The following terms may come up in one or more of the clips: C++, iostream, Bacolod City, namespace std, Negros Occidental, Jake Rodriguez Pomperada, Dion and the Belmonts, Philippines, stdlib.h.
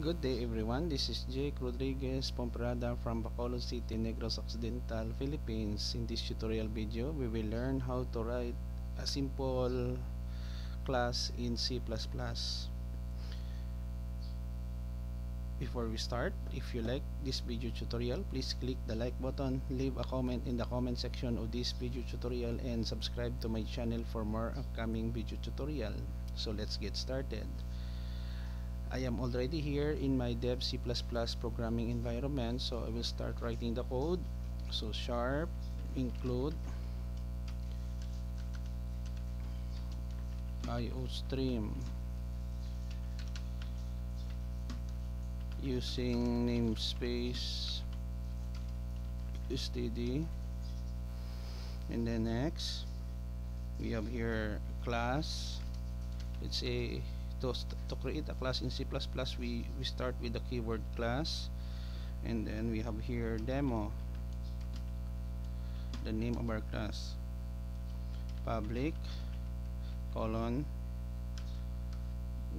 Good day everyone, this is Jake Rodriguez Pomperada from Bacolod City, Negros Occidental, Philippines. In this tutorial video, we will learn how to write a simple class in C++. Before we start, if you like this video tutorial, please click the like button, leave a comment in the comment section of this video tutorial, and subscribe to my channel for more upcoming video tutorial. So let's get started. I am already here in my dev C++ programming environment, so I will start writing the code. So sharp include iostream using namespace std, and then next we have here class. It's a to create a class in C++, we start with the keyword class, and then we have here demo, the name of our class, public :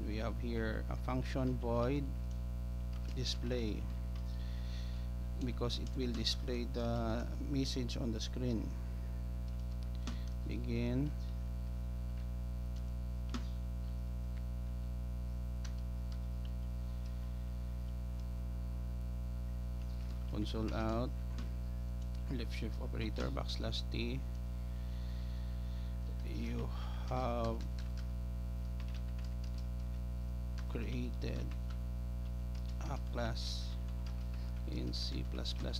we have here a function void display, because it will display the message on the screen. Begin console out, left shift operator, \t. You have created a class in C++.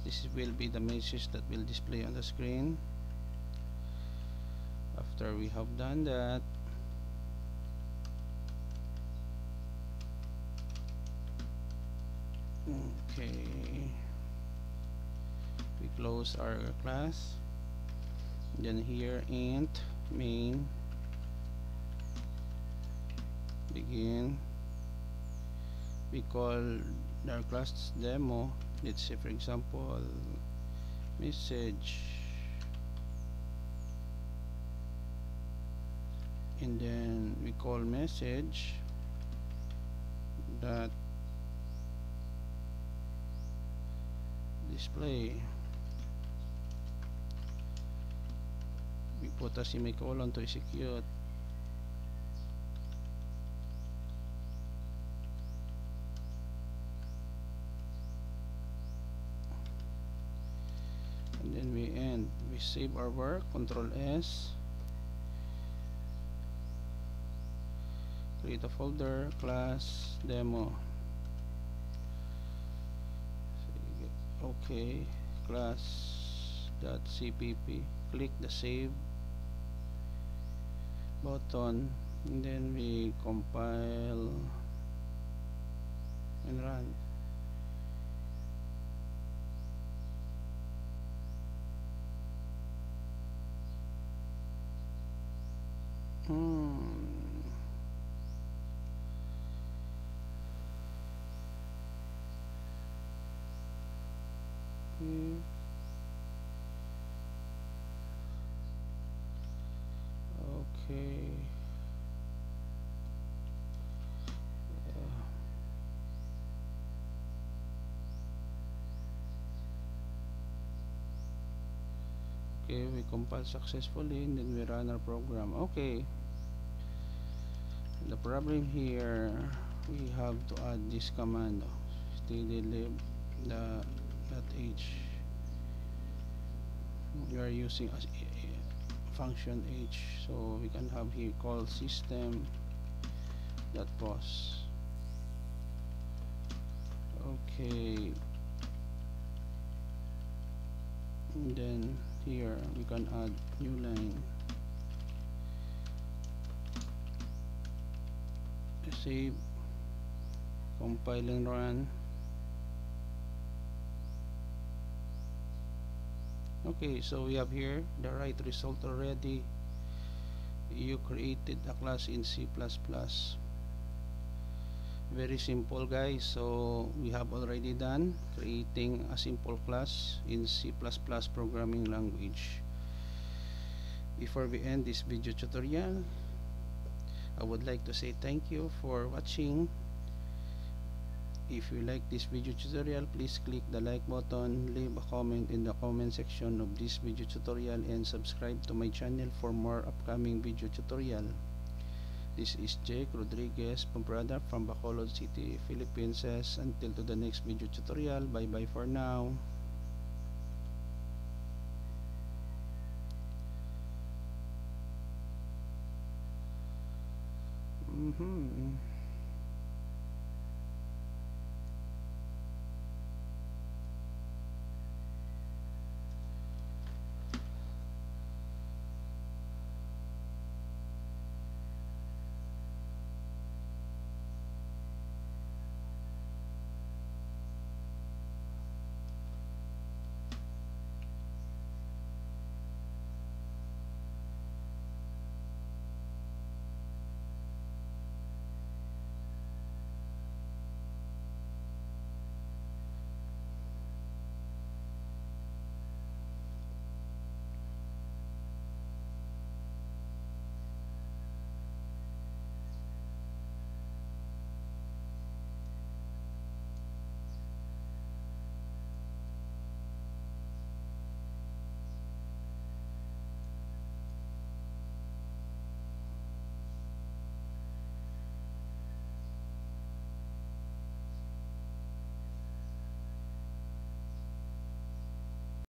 This will be the message that will display on the screen. After we have done that, okay, we close our class. Then here int main begin, we call our class demo. Let's say for example message, and then we call message dot display. We put a semicolon to execute. And then we end. We save our work, Ctrl+S. Create a folder, class demo. Okay, class.cpp. Click the save button, and then we compile and run. Okay. Okay, we compile successfully, and then we run our program. Okay. The problem here, we have to add this command, stdlib.h. We are using as function h, so we can have here call system.pause. Okay, and then here we can add new line, save, compile and run. Okay, so we have here the right result already. You created a class in C++. Very simple guys. So we have already done creating a simple class in C++ programming language. Before we end this video tutorial, I would like to say thank you for watching. If you like this video tutorial, please click the like button, leave a comment in the comment section of this video tutorial, and subscribe to my channel for more upcoming video tutorial. This is Jake Rodriguez Pomperada from Bacolod City, Philippines. Until to the next video tutorial, bye bye for now.